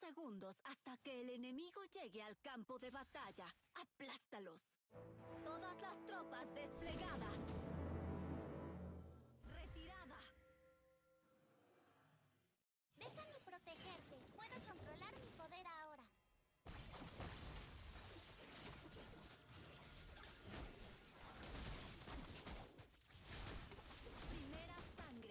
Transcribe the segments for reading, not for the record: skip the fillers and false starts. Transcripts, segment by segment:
segundos hasta que el enemigo llegue al campo de batalla. ¡Aplástalos! ¡Todas las tropas desplegadas! ¡Retirada! Déjame protegerte. Puedo controlar mi poder ahora. Primera sangre.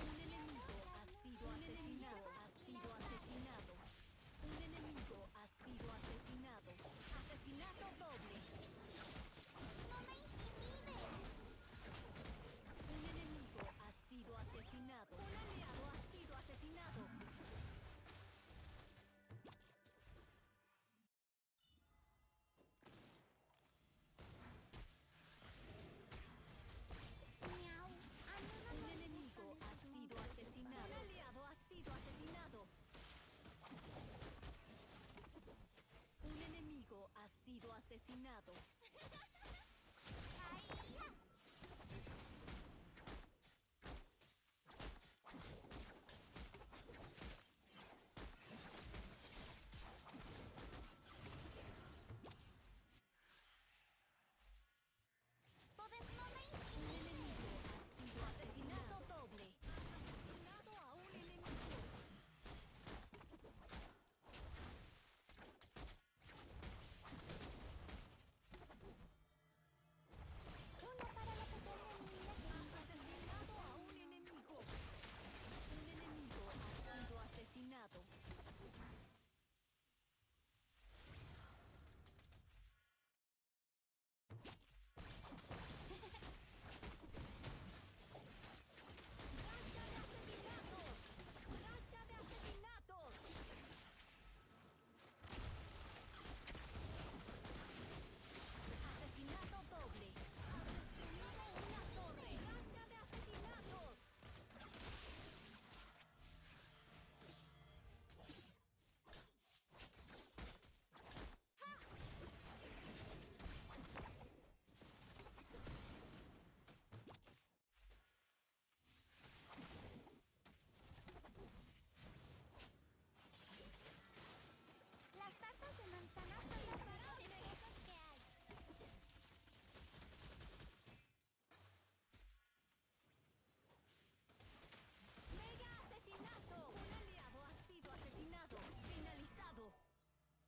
Un enemigo ha sido asesinado. Un enemigo ha sido asesinado. Asesinato doble. ¡No me intimides! Un enemigo ha sido asesinado. Un aliado ha sido asesinado. Un enemigo ha sido asesinado.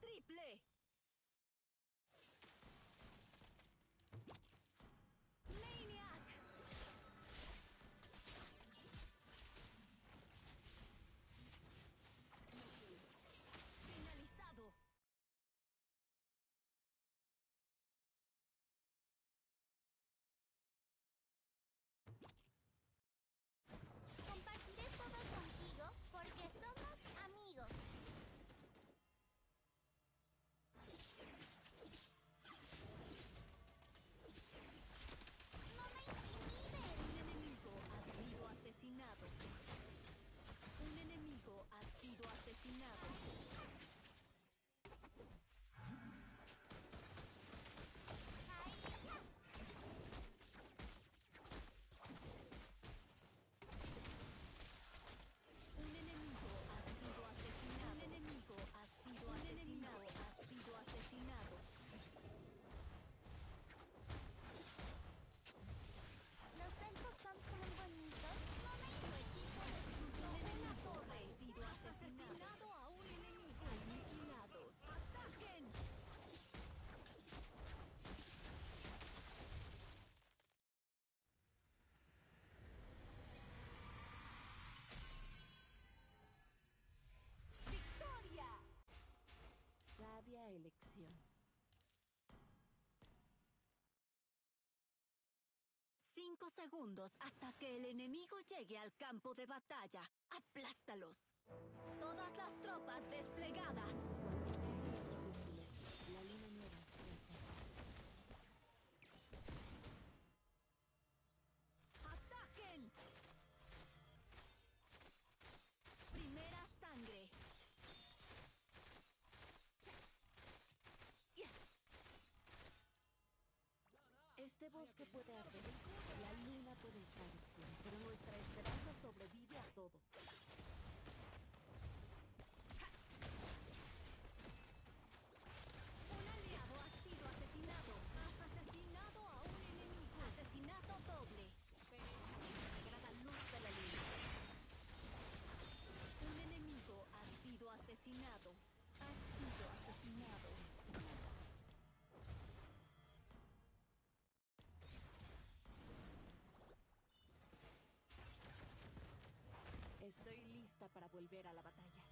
triple. ¡Maniac! Finalizado. Porque somos amigos. ¡No me intimides! Un enemigo ha sido asesinado. Un enemigo ha sido asesinado. Sabia elección. Cinco segundos hasta que el enemigo llegue al campo de batalla. ¡Aplástalos! ¡Todas las tropas desplegadas! La luna nueva crece. ¡Ataquen! Primera sangre. bosque puede arder, la luna puede estar oscura, pero nuestra esperanza sobrevive a todo. ¡Un aliado ha sido asesinado! ¡Has asesinado a un enemigo! ¡Asesinato doble! ¡Sagrada luz de la luna! ¡Un enemigo ha sido asesinado! ¡Has sido asesinado! Estoy lista para volver a la batalla.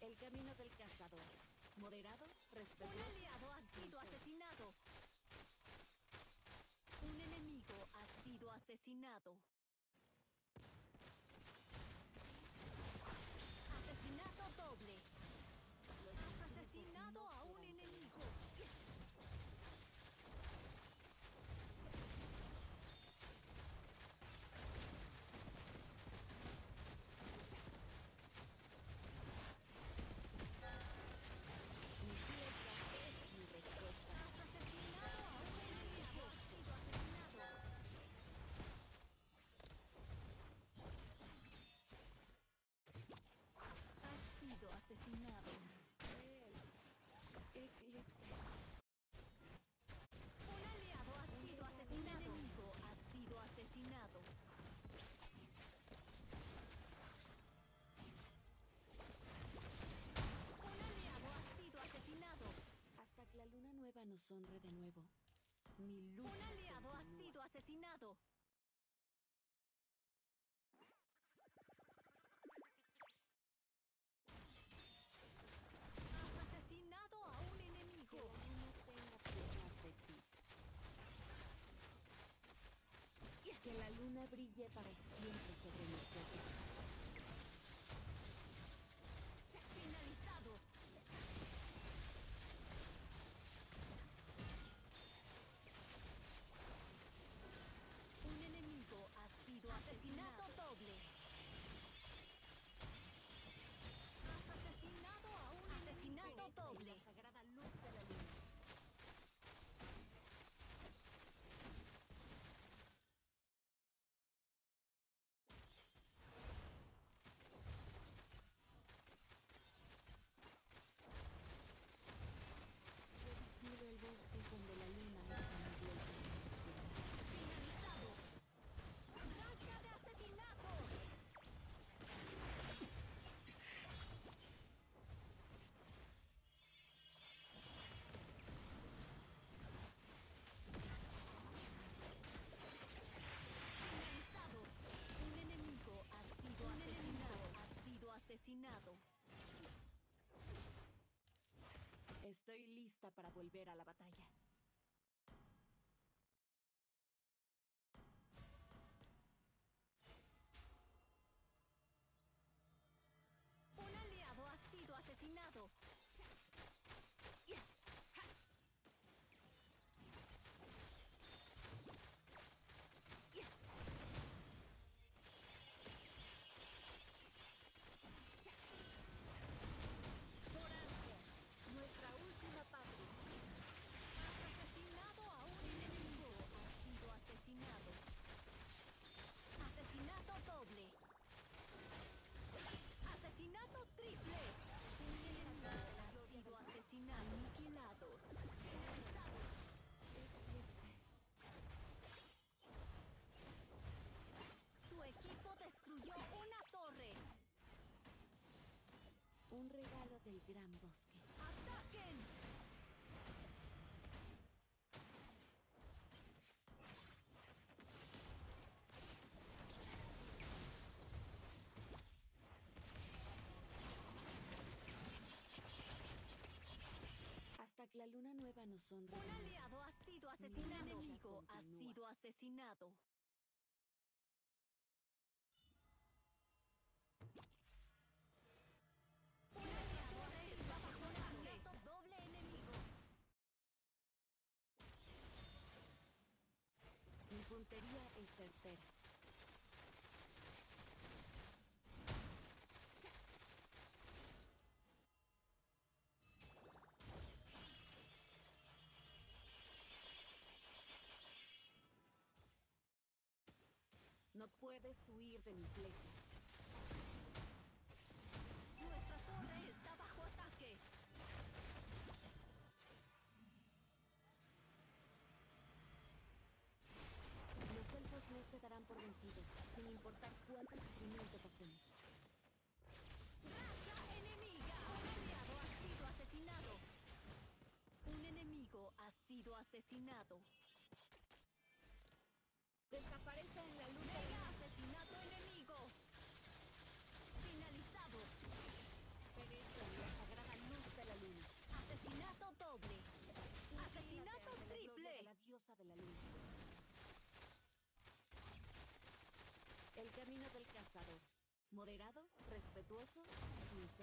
El camino del cazador. Moderado, respetuoso. Un aliado ha sido asesinado. Un enemigo ha sido asesinado. Asesinato doble. Has asesinado a un enemigo. Asesinado. Eclipse. Un aliado ha sido asesinado. Un enemigo ha sido asesinado. Un aliado ha sido asesinado. Hasta que la luna nueva nos honre de nuevo. Mi luz. Un aliado ha sido asesinado. Que la luna brille para siempre sobre nosotros. Finalizado. Un enemigo ha sido asesinado. Asesinato doble. Has asesinado a un asesinato doble. La sagrada luz de la luna. El bosque donde la luna está en gloria. ¡Finalizado! ¡Racha de asesinato! ¡Finalizado! Un enemigo ha sido asesinado. Estoy lista para volver a la batalla. Un aliado ha sido asesinado. Doble. Asesinato triple. Ha sido asesinado. Aniquilados. Finalizados. Eclipse. Tu equipo destruyó una torre. Un regalo del gran bosque. ¡Ataquen! Que la luna nueva nos honra. Un aliado ha sido asesinado. Un enemigo ha sido asesinado. Un aliado ha sido asesinado. Doble enemigo. Mi puntería es certera. No puedes huir de mi flecha. Nuestra torre está bajo ataque. Los elfos no se darán por vencidos, sin importar cuánto sufrimiento pasemos. ¡Racha enemiga! Un aliado ha sido asesinado. Un enemigo ha sido asesinado. Desaparece en la luz. ¡Mega asesinato enemigo! Finalizado. Perezo en la sagrada luz de la luna. Asesinato doble. Asesinato triple. La diosa de la luna. El camino del cazador. Moderado, respetuoso, sin